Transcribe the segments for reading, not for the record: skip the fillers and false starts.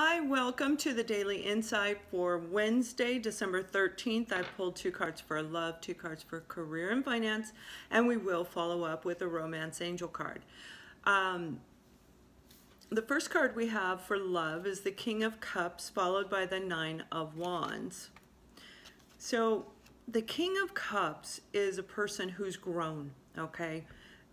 Hi, welcome to the Daily Insight for Wednesday, December 13th. I pulled two cards for love, two cards for career and finance, and we will follow up with a romance angel card. The first card we have for love is the King of Cups, followed by the Nine of Wands. So the King of Cups is a person who's grown, okay?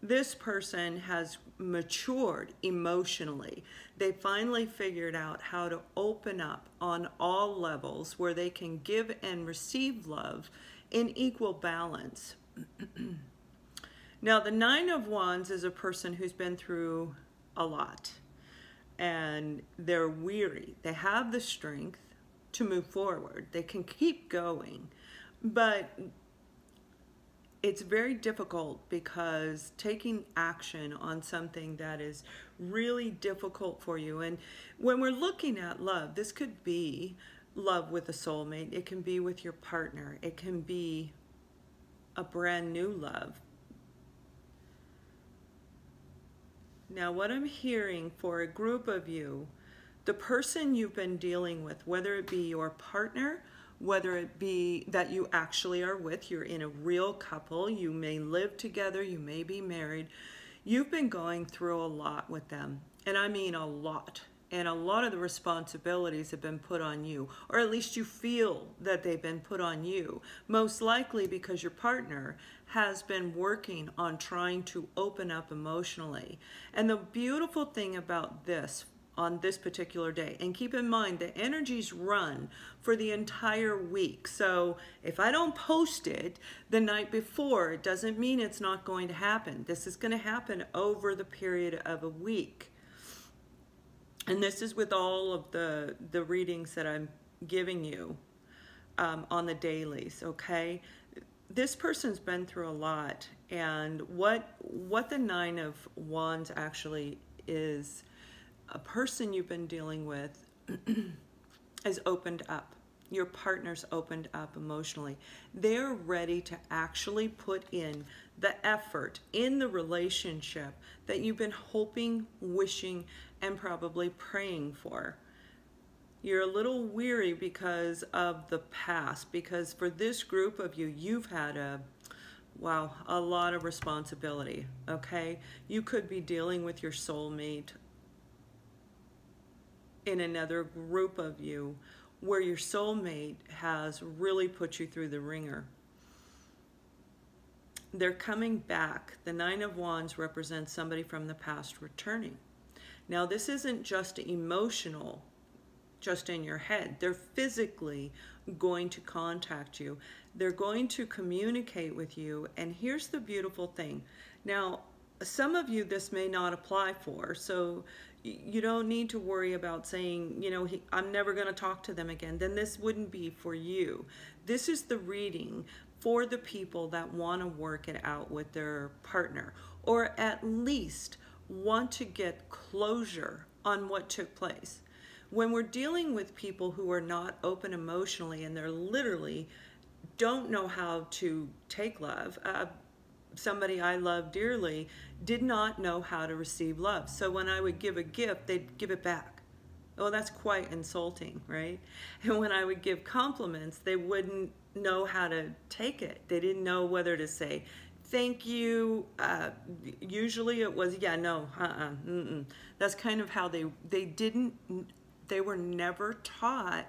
This person has matured emotionally. They finally figured out how to open up on all levels where they can give and receive love in equal balance. Now, the Nine of Wands is a person who's been through a lot and they're weary. They have the strength to move forward. They can keep going, but it's very difficult because taking action on something that is really difficult for you. And when we're looking at love, this could be love with a soulmate. It can be with your partner. It can be a brand new love. Now, what I'm hearing for a group of you, the person you've been dealing with, whether it be your partner, whether it be that you actually are with, you're in a real couple, you may live together, you may be married, you've been going through a lot with them. And I mean a lot. And a lot of the responsibilities have been put on you, or at least you feel that they've been put on you, most likely because your partner has been working on trying to open up emotionally. And the beautiful thing about this, on this particular day. And keep in mind, the energies run for the entire week. So if I don't post it the night before, it doesn't mean it's not going to happen. This is going to happen over the period of a week. And this is with all of the readings that I'm giving you on the dailies, okay? This person's been through a lot. And what the Nine of Wands actually is, a person you've been dealing with has opened up. Your partner's opened up emotionally. They're ready to actually put in the effort in the relationship that you've been hoping, wishing, and probably praying for. You're a little weary because of the past, because for this group of you, you've had a lot of responsibility, okay? You could be dealing with your soulmate in another group of you where your soulmate has really put you through the ringer. They're coming back. The Nine of Wands represents somebody from the past returning. Now, this isn't just emotional, just in your head. They're physically going to contact you. They're going to communicate with you. And here's the beautiful thing. Now, some of you this may not apply for, so you don't need to worry about saying, you know, I'm never going to talk to them again. Then this wouldn't be for you. This is the reading for the people that want to work it out with their partner, or at least want to get closure on what took place. When we're dealing with people who are not open emotionally and they're literally don't know how to take love, somebody I love dearly did not know how to receive love. So when I would give a gift, they'd give it back. Oh, that's quite insulting, right? And when I would give compliments, they wouldn't know how to take it. They didn't know whether to say, thank you. Usually it was, yeah, no, That's kind of how they were never taught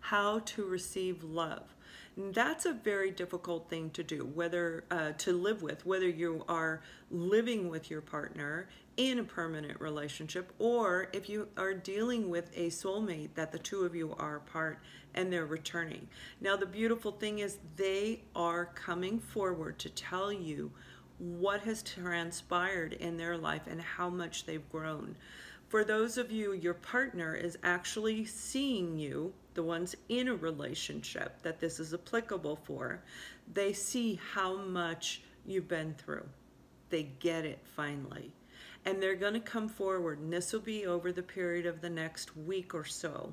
how to receive love. That's a very difficult thing to do, whether to live with, whether you are living with your partner in a permanent relationship, or if you are dealing with a soulmate that the two of you are apart and they're returning. Now, the beautiful thing is they are coming forward to tell you what has transpired in their life and how much they've grown. For those of you, your partner is actually seeing you, the ones in a relationship that this is applicable for. They see how much you've been through. They get it finally. And they're going to come forward, and this will be over the period of the next week or so,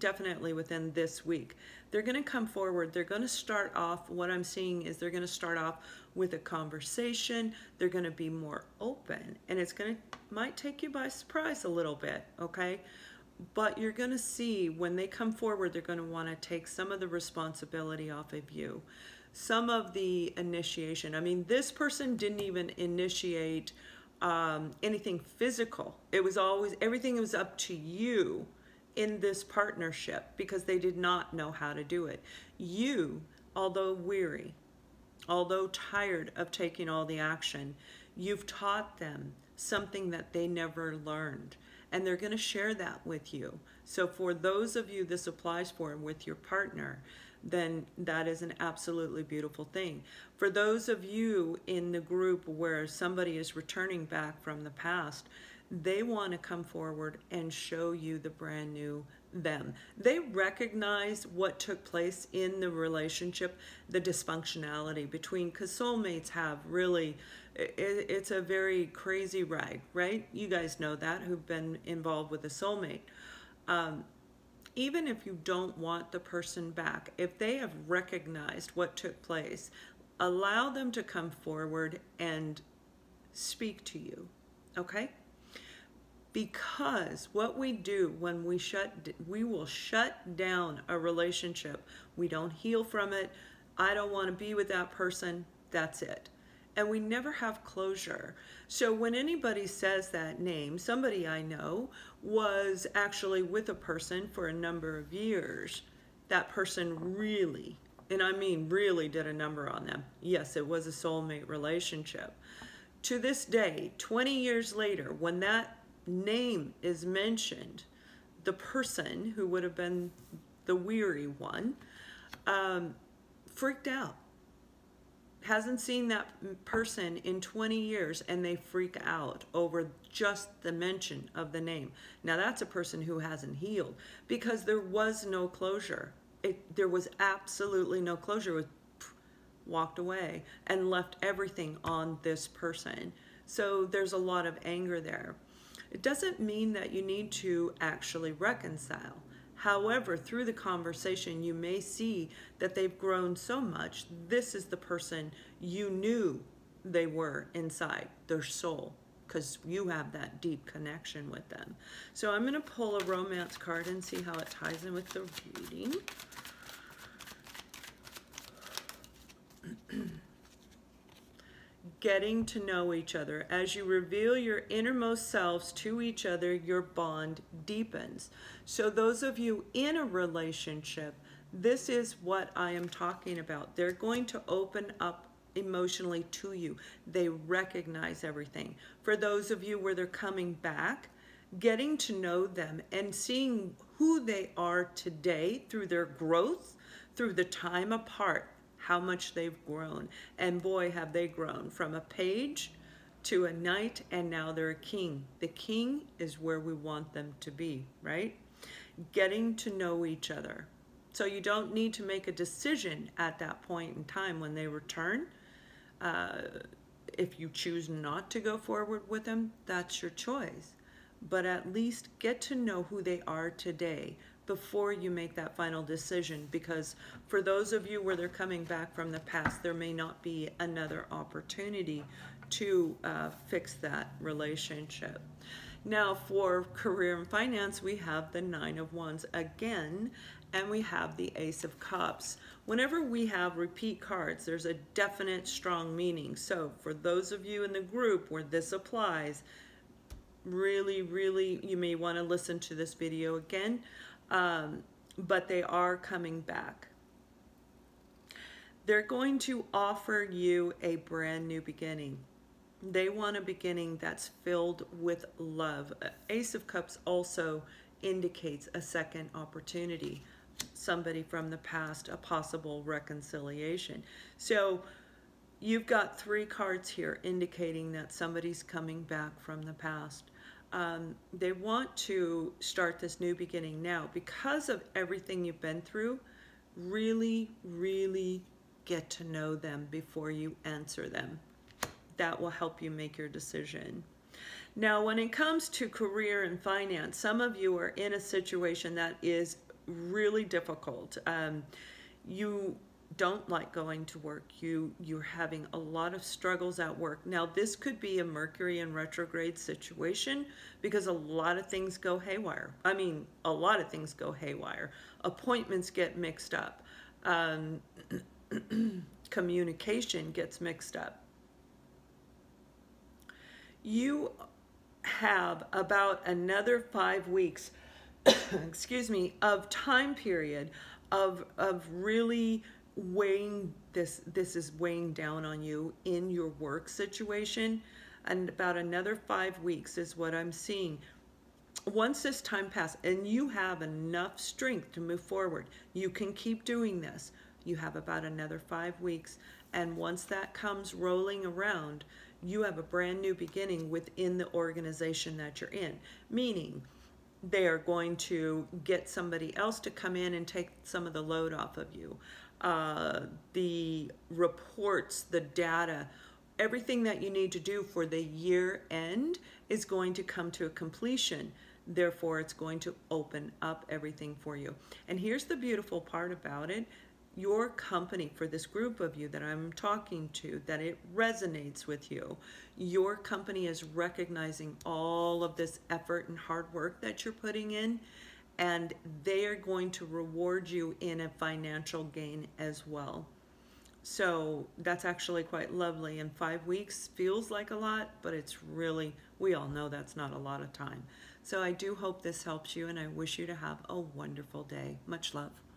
definitely within this week. They're going to come forward. They're going to start off, what I'm seeing is they're going to start off with a conversation. They're going to be more open, and it might take you by surprise a little bit, okay? But you're going to see when they come forward, they're going to want to take some of the responsibility off of you. Some of the initiation. I mean, this person didn't even initiate anything physical. It was always, everything was up to you in this partnership because they did not know how to do it. You, although weary, although tired of taking all the action, you've taught them something that they never learned. And they're going to share that with you. So for those of you this applies for and with your partner, then that is an absolutely beautiful thing. For those of you in the group where somebody is returning back from the past, they want to come forward and show you the brand new them. They recognize what took place in the relationship, the dysfunctionality between, because soulmates have really, it's a very crazy ride, right? You guys know that, who've been involved with a soulmate. Even if you don't want the person back, if they have recognized what took place, allow them to come forward and speak to you, okay? Because what we do when we will shut down a relationship. We don't heal from it. I don't want to be with that person. That's it. And we never have closure. So when anybody says that name, somebody I know was actually with a person for a number of years. That person really, and I mean really, did a number on them. Yes, it was a soulmate relationship. To this day, 20 years later, when that name is mentioned, the person who would have been the weary one freaked out, hasn't seen that person in 20 years, and they freak out over just the mention of the name. Now that's a person who hasn't healed, because there was no closure. There was absolutely no closure. It was, walked away and left everything on this person. So there's a lot of anger there. It doesn't mean that you need to actually reconcile. However, through the conversation, you may see that they've grown so much. This is the person you knew they were inside, their soul, because you have that deep connection with them. So I'm going to pull a romance card and see how it ties in with the reading. Getting to know each other. As you reveal your innermost selves to each other, your bond deepens. So those of you in a relationship, this is what I am talking about. They're going to open up emotionally to you. They recognize everything. For those of you where they're coming back, getting to know them and seeing who they are today through their growth, through the time apart, how much they've grown. And boy, have they grown from a page to a knight, and now they're a king. The king is where we want them to be, right? Getting to know each other. So you don't need to make a decision at that point in time when they return. If you choose not to go forward with them, that's your choice. But at least get to know who they are today before you make that final decision, because for those of you where they're coming back from the past, there may not be another opportunity to fix that relationship. Now for career and finance, we have the Nine of Wands again, and we have the Ace of Cups. Whenever we have repeat cards, there's a definite strong meaning. So for those of you in the group where this applies, really you may want to listen to this video again. But they are coming back. They're going to offer you a brand new beginning. They want a beginning that's filled with love. Ace of Cups also indicates a second opportunity, somebody from the past, a possible reconciliation. So you've got three cards here indicating that somebody's coming back from the past. They want to start this new beginning now. Because of everything you've been through, really get to know them before you answer them. That will help you make your decision. Now, when it comes to career and finance, some of you are in a situation that is really difficult. You don't like going to work, you're having a lot of struggles at work. Now this could be a Mercury in retrograde situation because a lot of things go haywire. I mean, a lot of things go haywire. Appointments get mixed up. Communication gets mixed up. You have about another 5 weeks, excuse me, of time period of really weighing this is weighing down on you in your work situation, and about another 5 weeks is what I'm seeing. Once this time passes and you have enough strength to move forward, you can keep doing this. You have about another 5 weeks, and once that comes rolling around, you have a brand new beginning within the organization that you're in, meaning they are going to get somebody else to come in and take some of the load off of you. The reports, the data, everything that you need to do for the year end is going to come to a completion. Therefore, it's going to open up everything for you. And here's the beautiful part about it. Your company, for this group of you that I'm talking to, that it resonates with you, your company is recognizing all of this effort and hard work that you're putting in, and they are going to reward you in a financial gain as well. So that's actually quite lovely. And 5 weeks feels like a lot, but it's really, we all know that's not a lot of time. So I do hope this helps you, and I wish you to have a wonderful day. Much love.